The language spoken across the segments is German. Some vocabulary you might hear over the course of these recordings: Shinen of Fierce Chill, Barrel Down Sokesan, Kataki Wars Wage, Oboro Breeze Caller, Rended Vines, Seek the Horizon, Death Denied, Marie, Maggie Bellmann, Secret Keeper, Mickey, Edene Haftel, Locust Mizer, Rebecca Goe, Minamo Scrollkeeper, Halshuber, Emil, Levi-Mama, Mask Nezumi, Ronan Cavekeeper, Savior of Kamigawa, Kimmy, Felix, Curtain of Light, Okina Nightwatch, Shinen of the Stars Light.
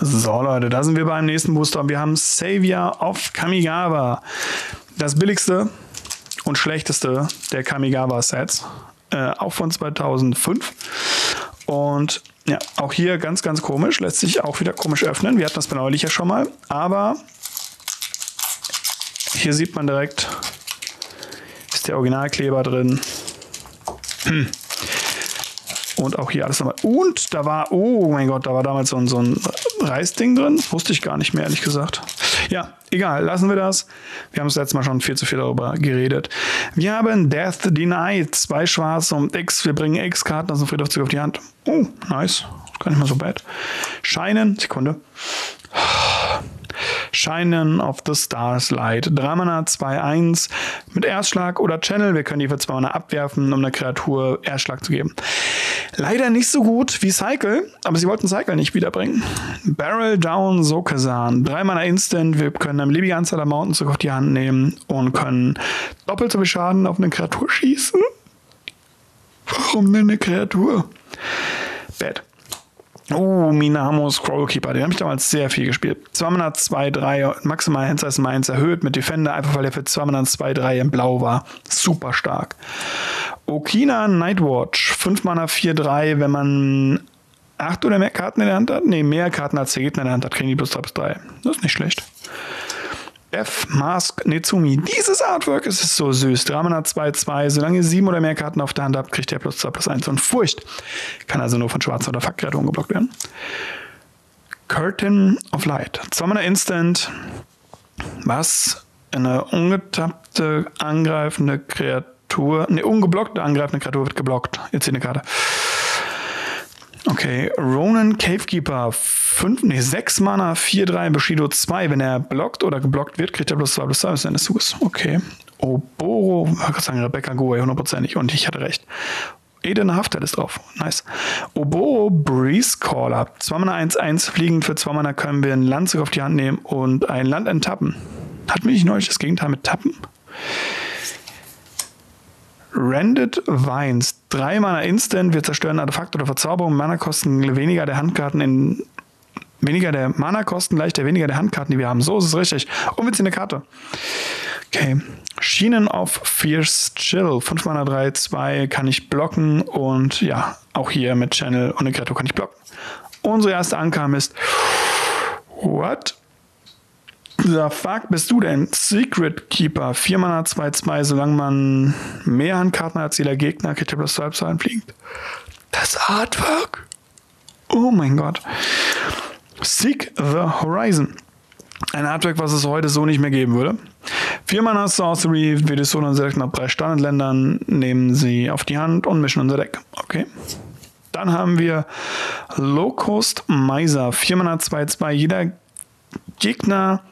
So Leute, da sind wir beim nächsten Booster und wir haben Savior of Kamigawa. Das billigste und schlechteste der Kamigawa-Sets, auch von 2005. Und ja, auch hier ganz, ganz komisch, lässt sich auch wieder komisch öffnen. Wir hatten das neulich ja schon mal, aber hier sieht man direkt, ist der Originalkleber drin. Und auch hier alles nochmal. Und da war, oh mein Gott, da war damals so ein Reißding drin. Wusste ich gar nicht mehr, ehrlich gesagt. Ja, egal, lassen wir das. Wir haben es letztes Mal schon viel zu viel darüber geredet. Wir haben Death Denied, 2 schwarze und X. Wir bringen X-Karten aus dem Friedhofszug auf die Hand. Oh, nice. Gar nicht mal so bad. Shinen of the Stars Light. 3 Mana, 2-1 mit Erstschlag oder Channel. Wir können die für 2 Mana abwerfen, um einer Kreatur Erstschlag zu geben. Leider nicht so gut wie Cycle, aber sie wollten Cycle nicht wiederbringen. Barrel Down Sokesan. 3 Mana Instant. Wir können eine beliebige Anzahl an Mountains auf die Hand nehmen und können doppelt so viel Schaden auf eine Kreatur schießen. Warum denn eine Kreatur? Bad. Oh, Minamo Scrollkeeper, den habe ich damals sehr viel gespielt. 2 Mana 2-3, maximal Hensler ist mal 1 erhöht mit Defender, einfach weil er für 2 Mana 2-3 im Blau war. Super stark. Okina Nightwatch, 5 Mana 4-3, wenn man 8 oder mehr Karten in der Hand hat. Ne, mehr Karten als der Gegner in der Hand hat, kriegen die plus 3/3. Das ist nicht schlecht. Mask Nezumi. Dieses Artwork ist so süß. 3 Mana 2-2. Solange ihr 7 oder mehr Karten auf der Hand habt, kriegt ihr plus 2 plus 1 und Furcht. Kann also nur von schwarzen oder Fackrettungen geblockt werden. Curtain of Light. 2 Mana Instant. Was? Eine ungetappte angreifende Kreatur. Ne, ungeblockte angreifende Kreatur wird geblockt. Jetzt hier eine Karte. Okay, Ronan Cavekeeper, 6 Mana, 4-3, Bushido 2. Wenn er blockt oder geblockt wird, kriegt er plus 2, plus 2, bis Ende des Zuges. Okay. Oboro, ich kann sagen, Rebecca Goe, hundertprozentig. Und ich hatte recht. Edene Haftel ist drauf. Nice. Oboro Breeze Caller, 2 Mana, 1-1, fliegend. Für 2 Mana können wir ein Landzug auf die Hand nehmen und ein Land enttappen. Hat mich neulich das Gegenteil mit Tappen? Rended Vines. 3 Mana Instant. Wir zerstören Artefakt oder Verzauberung. Mana-Kosten weniger der Handkarten in. Weniger der Mana-Kosten gleich der weniger der Handkarten, die wir haben. So ist es richtig. Und wir ziehen eine Karte. Okay. Shinen of Fierce Chill. 5 Mana 3-2 kann ich blocken. Und ja, auch hier mit Channel und eine Kreatur kann ich blocken. Unsere erste Ankam ist. What? The fuck bist du denn? Secret Keeper, 4 Mana 2-2, solange man mehr Handkarten hat als jeder Gegner, kriegt ihr plus 2 plus 1 fliegend. Das Artwork? Oh mein Gott. Seek the Horizon. Ein Artwork, was es heute so nicht mehr geben würde. 4 Mana Sorcery, wir dissonen unser Deck nach 3 Standardländern, nehmen sie auf die Hand und mischen unser Deck. Okay. Dann haben wir Locust Mizer, 4 Mana 2-2, jeder Gegner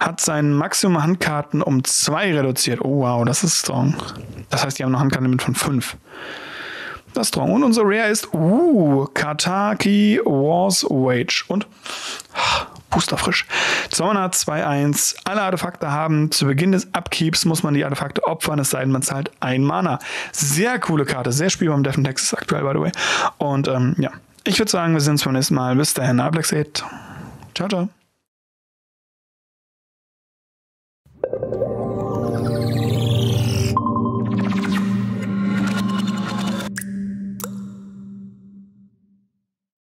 hat sein Maximum Handkarten um 2 reduziert. Oh wow, das ist strong. Das heißt, die haben noch Handkarten von 5. Das ist strong. Und unser Rare ist Kataki Wars Wage. Und Booster frisch. 2 Mana 2-1. Alle Artefakte haben zu Beginn des Upkeeps muss man die Artefakte opfern, es sei denn, man zahlt 1 Mana. Sehr coole Karte. Sehr spielbar im Death and Taxes aktuell, by the way. Und ja, ich würde sagen, wir sehen uns beim nächsten Mal. Bis dahin, Ablex 8. Ciao, ciao.